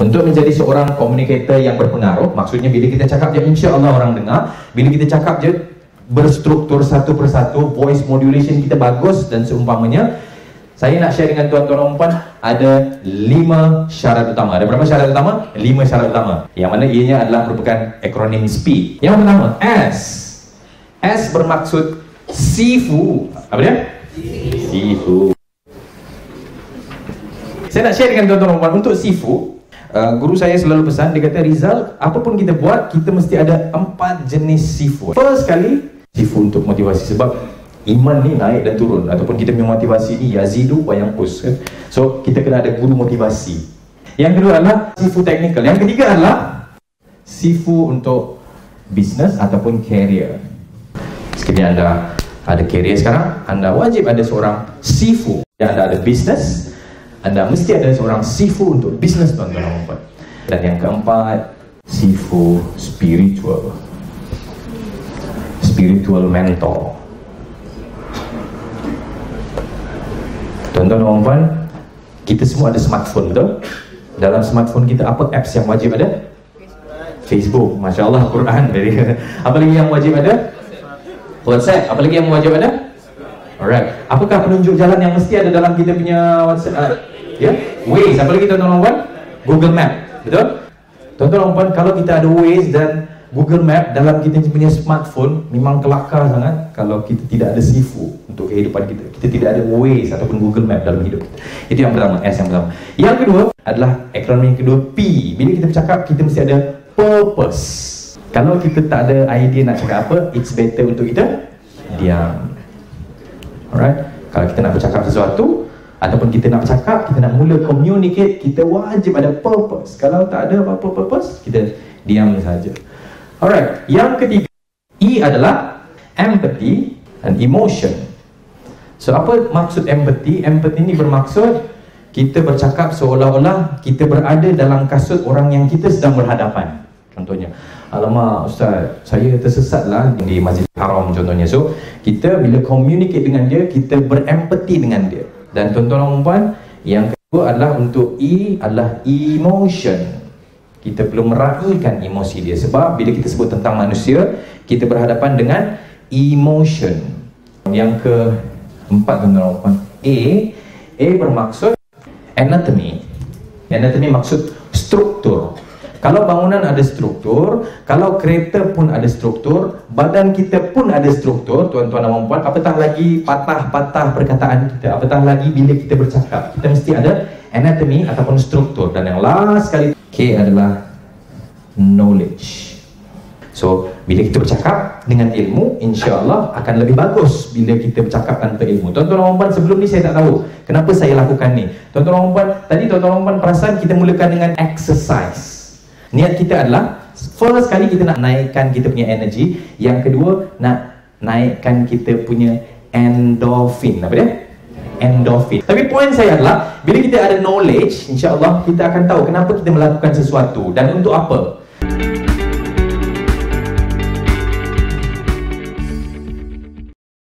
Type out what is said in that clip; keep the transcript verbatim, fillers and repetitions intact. Untuk menjadi seorang communicator yang berpengaruh, maksudnya bila kita cakap je, insya Allah orang dengar. Bila kita cakap je, berstruktur satu persatu, voice modulation kita bagus dan seumpamanya. Saya nak share dengan tuan-tuan umpan, ada lima syarat utama. Ada berapa syarat utama? Lima syarat utama. Yang mana ianya adalah merupakan akronim S P E E D. Yang pertama, S. S bermaksud sifu. Apa dia? Sifu. Saya nak share dengan tuan-tuan umpan, untuk sifu, Uh, guru saya selalu pesan, dia kata, Rizal, apapun kita buat, kita mesti ada empat jenis sifu. First sekali, sifu untuk motivasi, sebab iman ni naik dan turun, ataupun kita punya motivasi ni yazidu wa yanqus. So, kita kena ada guru motivasi. Yang kedua adalah sifu teknikal. Yang ketiga adalah sifu untuk bisnes ataupun career. Sekiranya anda ada career sekarang, anda wajib ada seorang sifu. Yang anda ada bisnes, anda mesti ada seorang sifu untuk bisnes, tuan-tuan. Dan yang keempat, sifu spiritual. Spiritual mentor. Tuan-tuan, kita semua ada smartphone, betul? Dalam smartphone kita, apa apps yang wajib ada? Facebook, Masya Allah, Quran. Apa lagi yang wajib ada? WhatsApp. Apa lagi yang wajib ada? Alright. Apakah penunjuk jalan yang mesti ada dalam kita punya WhatsApp? Uh, ya, yeah? Waze. Apalagi tuan-tuan umpan? Google Map, betul? Tuan-tuan umpan, kalau kita ada Waze dan Google Map dalam kita punya smartphone, memang kelakar sangat kalau kita tidak ada sifu untuk kehidupan kita. Kita tidak ada Waze ataupun Google Map dalam hidup kita. Itu yang pertama, S yang pertama. Yang kedua adalah akronim kedua, P. Bila kita bercakap, kita mesti ada purpose. Kalau kita tak ada idea nak cakap apa, it's better untuk kita diam. Alright. Kalau kita nak bercakap sesuatu ataupun kita nak bercakap, kita nak mula communicate, kita wajib ada purpose. Kalau tak ada apa-apa purpose, kita diam saja. Alright. Yang ketiga, E adalah empathy and emotion. So apa maksud empathy? Empathy ni bermaksud kita bercakap seolah-olah kita berada dalam kasut orang yang kita sedang berhadapan. Contohnya, alamak Ustaz, saya tersesatlah di Masjidil Haram contohnya. So, kita bila communicate dengan dia, kita berempati dengan dia. Dan tuan-tuan puan, yang kedua adalah untuk E adalah emotion. Kita perlu meraihkan emosi dia. Sebab bila kita sebut tentang manusia, kita berhadapan dengan emotion. Yang keempat, tuan-tuan puan, A. A bermaksud anatomy. Anatomy maksud struktur. Kalau bangunan ada struktur, kalau kereta pun ada struktur, badan kita pun ada struktur, tuan-tuan dan puan, apatah lagi patah-patah perkataan kita, apatah lagi bila kita bercakap. Kita mesti ada anatomy ataupun struktur. Dan yang last sekali, K adalah knowledge. So, bila kita bercakap dengan ilmu, insya-Allah akan lebih bagus bila kita bercakap tanpa ilmu. Tuan-tuan dan puan, sebelum ni saya tak tahu kenapa saya lakukan ni. Tuan-tuan dan puan, tadi tuan-tuan dan puan perasan kita mulakan dengan exercise. Niat kita adalah, first sekali kita nak naikkan kita punya energi. Yang kedua, nak naikkan kita punya endorphin. Apa dia? Endorphin. Tapi poin saya adalah, bila kita ada knowledge, insya Allah kita akan tahu kenapa kita melakukan sesuatu dan untuk apa.